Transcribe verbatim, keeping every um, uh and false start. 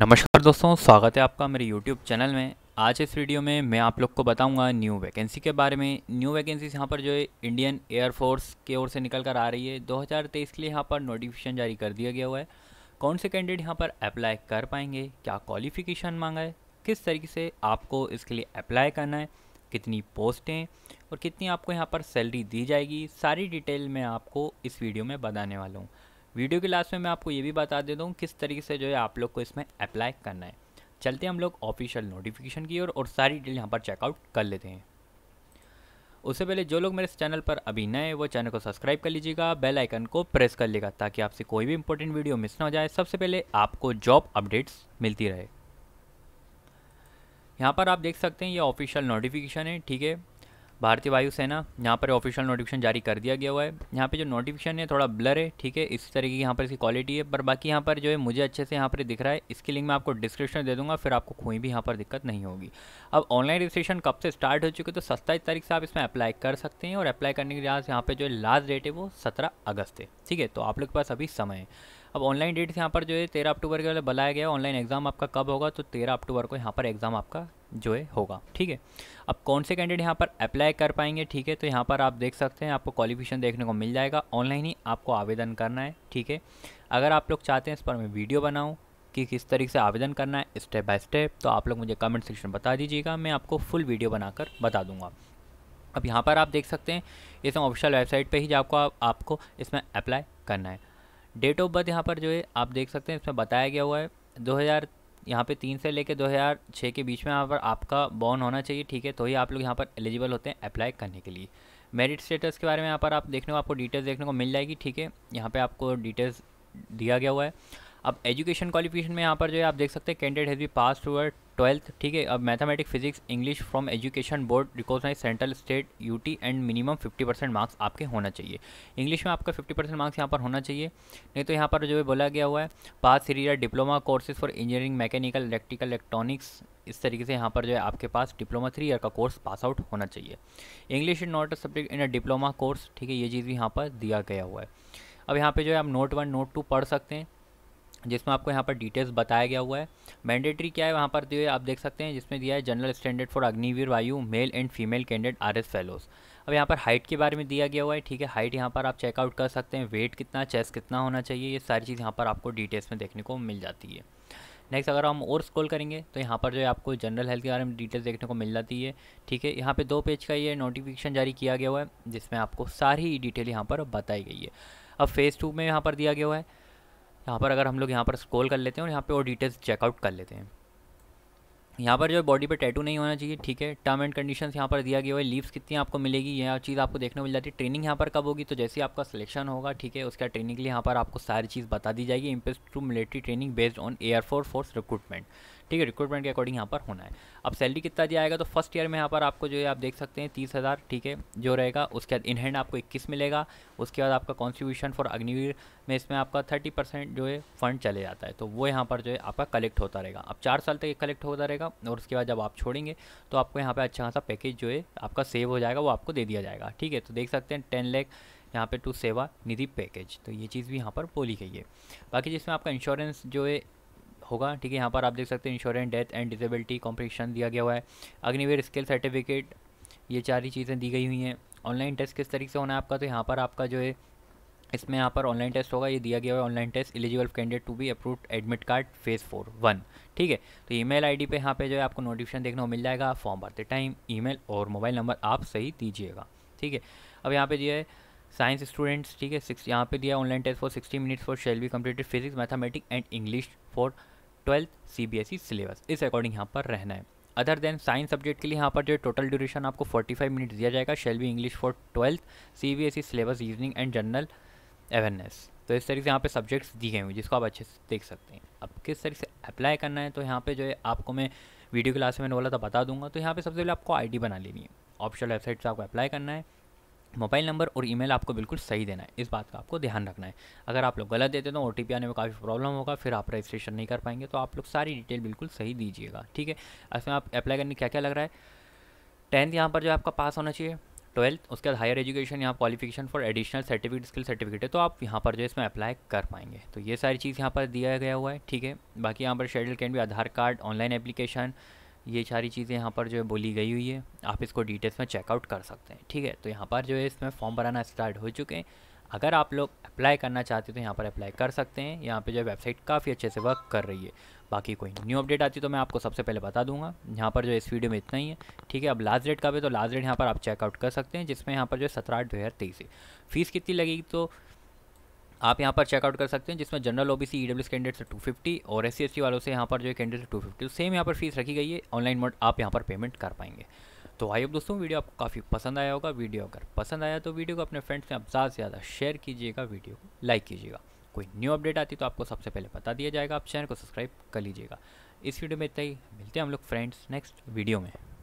नमस्कार दोस्तों, स्वागत है आपका मेरे यूट्यूब चैनल में। आज इस वीडियो में मैं आप लोग को बताऊंगा न्यू वैकेंसी के बारे में। न्यू वैकेंसी यहाँ पर जो है इंडियन एयर फोर्स की ओर से निकल कर आ रही है दो हज़ार तेईस के लिए। यहाँ पर नोटिफिकेशन जारी कर दिया गया हुआ है। कौन से कैंडिडेट यहाँ पर अप्लाई कर पाएंगे, क्या क्वालिफिकेशन मांगा है, किस तरीके से आपको इसके लिए अप्लाई करना है, कितनी पोस्टें और कितनी आपको यहाँ पर सैलरी दी जाएगी, सारी डिटेल मैं आपको इस वीडियो में बताने वाला हूँ। वीडियो के लास्ट में मैं आपको ये भी बता देता हूँ किस तरीके से जो है आप लोग को इसमें अप्लाई करना है। चलते हैं हम लोग ऑफिशियल नोटिफिकेशन की ओर और, और सारी डिटेल यहाँ पर चेकआउट कर लेते हैं। उससे पहले जो लोग मेरे इस चैनल पर अभी नए हैं वो चैनल को सब्सक्राइब कर लीजिएगा, बेल आइकन को प्रेस कर लीजिएगा ताकि आपसे कोई भी इंपॉर्टेंट वीडियो मिस ना हो जाए, सबसे पहले आपको जॉब अपडेट्स मिलती रहे। यहाँ पर आप देख सकते हैं ये ऑफिशियल नोटिफिकेशन है, ठीक है। भारतीय वायुसेना यहाँ पर ऑफिशियल नोटिफिकेशन जारी कर दिया गया हुआ है। यहाँ पे जो नोटिफिकेशन है थोड़ा ब्लर है, ठीक है, इस तरीके की यहाँ पर इसकी क्वालिटी है। पर बाकी यहाँ पर जो है मुझे अच्छे से यहाँ पर दिख रहा है। इसकी लिंक मैं आपको डिस्क्रिप्शन दे दूँगा, फिर आपको कोई भी यहाँ पर दिक्कत नहीं होगी। अब ऑनलाइन रजिस्ट्रेशन कब से स्टार्ट हो चुके तो सत्ताईस तारीख से आप इसमें अप्लाई कर सकते हैं और अप्लाई करने के बाद यहाँ पर जो लास्ट डेट है वो सत्रह अगस्त है, ठीक है। तो आप लोग के पास अभी समय है। अब ऑनलाइन डेट्स यहाँ पर जो है तेरह अक्टूबर के लिए बुलाया गया है। ऑनलाइन एग्जाम आपका कब होगा तो तेरह अक्टूबर को यहाँ पर एग्ज़ाम आपका जो है होगा, ठीक है। अब कौन से कैंडिडेट यहाँ पर अप्लाई कर पाएंगे, ठीक है, तो यहाँ पर आप देख सकते हैं आपको क्वालिफिकेशन देखने को मिल जाएगा। ऑनलाइन ही आपको आवेदन करना है, ठीक है। अगर आप लोग चाहते हैं इस पर मैं वीडियो बनाऊँ कि किस तरीके से आवेदन करना है स्टेप बाय स्टेप, तो आप लोग मुझे कमेंट सेक्शन में बता दीजिएगा, मैं आपको फुल वीडियो बनाकर बता दूँगा। अब यहाँ पर आप देख सकते हैं इसमें ऑफिशियल वेबसाइट पर ही जाकर आपको इसमें अप्लाई करना है। डेट ऑफ बर्थ यहाँ पर जो है आप देख सकते हैं इसमें बताया गया हुआ है दो हज़ार यहाँ पे तीन से लेके दो हज़ार छह के बीच में यहाँ पर आपका बॉर्न होना चाहिए, ठीक है। तो ही आप लोग यहाँ पर एलिजिबल होते हैं अप्लाई करने के लिए। मेरिट स्टेटस के बारे में यहाँ पर आप देखने को आपको डिटेल्स देखने को मिल जाएगी, ठीक है। यहाँ पे आपको डिटेल्स दिया गया हुआ है। अब एजुकेशन क्वालिफिकेशन में यहाँ पर जो है आप देख सकते हैं candidate has be pass two or twelfth, ठीक है। अब mathematics, physics, English from education board recognise central state UT and minimum fifty percent marks आपके होना चाहिए। इंग्लिश में आपका फिफ्टी परसेंट मार्क्स यहाँ पर होना चाहिए, नहीं तो यहाँ पर जो है बोला गया हुआ है pass three year diploma courses for engineering, mechanical, electrical, electronics, इस तरीके से यहाँ पर जो है आपके पास डिप्लोमा थ्री ईयर का कोर्स पास आउट होना चाहिए। English is not a subject in a diploma course, ठीक है, ये चीज़ भी यहाँ पर दिया गया हुआ है। अब यहाँ पर जो है आप नोट वन नोट टू पढ़ सकते हैं जिसमें आपको यहाँ पर डिटेल्स बताया गया हुआ है। मैंडेटरी क्या है वहाँ पर दिए आप देख सकते हैं, जिसमें दिया है general standard for Agniveer Vayu male and female candidate are as follows. अब यहाँ पर हाइट के बारे में दिया गया हुआ है, ठीक है। हाइट यहाँ पर आप चेकआउट कर सकते हैं, वेट कितना, चेस्ट कितना होना चाहिए, ये सारी चीज़ यहाँ पर आपको डिटेल्स में देखने को मिल जाती है। नेक्स्ट अगर हम और स्क्रॉल करेंगे तो यहाँ पर जो है आपको जनरल हेल्थ के बारे में डिटेल्स देखने को मिल जाती है, ठीक है। यहाँ पर दो पेज का ये नोटिफिकेशन जारी किया गया हुआ है जिसमें आपको सारी डिटेल यहाँ पर बताई गई है। अब फेज़ टू में यहाँ पर दिया गया हुआ है, यहाँ पर अगर हम लोग यहाँ पर स्क्रॉल कर लेते हैं और यहाँ पे और डिटेल्स चेकआउट कर लेते हैं। यहाँ पर जो है बॉडी पे टैटू नहीं होना चाहिए, ठीक है। टर्म एंड कंडीशंस यहाँ पर दिया गया है, लीव्स कितनी आपको मिलेगी यह चीज़ आपको देखने को मिल जाती है। ट्रेनिंग यहाँ पर कब होगी तो जैसे आपका सिलेक्शन होगा, ठीक है, उसका ट्रेनिंग के लिए यहाँ पर आपको सारी चीज़ बता दी जाएगी। Impulse to military training based on air force force recruitment, ठीक है, रिक्रूटमेंट के अकॉर्डिंग यहाँ पर होना है। अब सैलरी कितना दिया जाएगा तो फर्स्ट ईयर में यहाँ पर आपको जो है आप देख सकते हैं तीस हज़ार, ठीक है, जो रहेगा। उसके बाद इन हैंड आपको इक्कीस मिलेगा। उसके बाद आपका कॉन्ट्रीब्यूशन फॉर अग्निवीर में इसमें आपका थर्टी परसेंट जो है फंड चले जाता है, तो वो यहाँ पर जो है आपका कलेक्ट होता रहेगा। अब चार साल तक कलेक्ट होता रहेगा और उसके बाद जब आप छोड़ेंगे तो आपको यहाँ पे अच्छा खासा पैकेज जो है आपका सेव हो जाएगा, वो आपको दे दिया जाएगा, ठीक है। तो देख सकते हैं टेन लाख यहाँ पे टू सेवा निधि पैकेज, तो ये चीज़ भी यहाँ पर बोली गई है। बाकी जिसमें आपका इंश्योरेंस जो है होगा, ठीक है, यहाँ पर आप देख सकते हैं insurance, death and disability competition दिया गया हुआ है। अग्निवीर स्किल सर्टिफिकेट, ये सारी चीज़ें दी गई हुई हैं। ऑनलाइन टेस्ट किस तरीके से होना है आपका, तो यहाँ पर आपका जो है इसमें यहाँ पर ऑनलाइन टेस्ट होगा, ये दिया गया है। Online test eligible candidate to be approved admit card phase four one, ठीक है। तो ईमेल आईडी पे यहाँ पे जो है आपको नोटिफिकेशन देखने को मिल जाएगा। फॉर्म भरते टाइम ईमेल और मोबाइल नंबर आप सही दीजिएगा, ठीक है। अब यहाँ पे दिया है साइंस स्टूडेंट्स, ठीक है, सिक्स यहाँ पे दिया online test for sixty minutes for shell be completed physics, mathematics and English for twelfth C B S E syllabus, इस अकॉर्डिंग यहाँ पर रहना है। अदर देन साइंस सब्जेक्ट के लिए यहाँ पर जो है टोटल ड्यूरेशन आपको फोर्टी फाइव मिनट्स दिया जाएगा। Shell be English for twelfth C B S E syllabus reasoning and general awareness, तो इस तरीके से यहाँ पे सब्जेक्ट्स दिए गए हुए जिसको आप अच्छे से देख सकते हैं। अब किस तरीके से अप्लाई करना है तो यहाँ पे जो है आपको मैं वीडियो क्लास में मैंने बोला था बता दूंगा। तो यहाँ पे सबसे पहले आपको आईडी बना लेनी है, ऑफिशियल वेबसाइट से आपको अप्लाई करना है। मोबाइल नंबर और ईमेल आपको बिल्कुल सही देना है, इस बात का आपको ध्यान रखना है। अगर आप लोग गलत देते तो ओ टी पी आने में काफ़ी प्रॉब्लम होगा, फिर आप रजिस्ट्रेशन नहीं कर पाएंगे। तो आप लोग सारी डिटेल बिल्कुल सही दीजिएगा, ठीक है। इसमें आप अप्लाई करने क्या क्या लग रहा है, टेंथ यहाँ पर जो आपका पास होना चाहिए, ट्वेल्थ, उसके बाद हायर एजुकेशन, यहाँ qualification for additional certificate, skill certificate है, तो आप यहाँ पर जो है इसमें अप्लाई कर पाएंगे। तो ये सारी चीज़ यहाँ पर दिया गया हुआ है, ठीक है। बाकी यहाँ पर शेड्यूल कैन भी आधार कार्ड, ऑनलाइन एप्लीकेशन, ये सारी चीज़ें यहाँ पर जो है बोली गई हुई है, आप इसको डिटेल्स में चेकआउट कर सकते हैं, ठीक है। तो यहाँ पर जो है इसमें फॉर्म भराना स्टार्ट हो चुके हैं। अगर आप लोग अप्लाई करना चाहते हो तो यहाँ पर अप्लाई कर सकते हैं। यहाँ पे जो है वेबसाइट काफ़ी अच्छे से वर्क कर रही है। बाकी कोई न्यू अपडेट आती है तो मैं आपको सबसे पहले बता दूंगा। यहाँ पर जो इस वीडियो में इतना ही है, ठीक है। अब लास्ट डेट का भी तो लास्ट डेट यहाँ पर आप चेकआउट कर सकते हैं, जिसमें यहाँ पर जो है सत्रह आठ दो हज़ार तेईस है। फीस कितनी लगेगी तो आप यहाँ पर चेकआउट कर सकते हैं, जिसमें जनरल ओबीसी ईडब्ल्यूएस कैंडिडेट से टू फिफ्टी और एससी एसटी वालों से यहाँ पर जो है कैंडिडेट से टू फिफ्टी, सेम यहाँ पर फीस रखी गई है। ऑनलाइन मोड आप यहाँ पर पेमेंट कर पाएंगे। तो आई होप दोस्तों वीडियो आपको काफ़ी पसंद आया होगा। वीडियो अगर पसंद आया तो वीडियो को अपने फ्रेंड्स में आप ज़्यादा से ज़्यादा शेयर कीजिएगा, वीडियो को लाइक कीजिएगा। कोई न्यू अपडेट आती तो आपको सबसे पहले बता दिया जाएगा, आप चैनल को सब्सक्राइब कर लीजिएगा। इस वीडियो में इतना ही, मिलते हैं हम लोग फ्रेंड्स नेक्स्ट वीडियो में।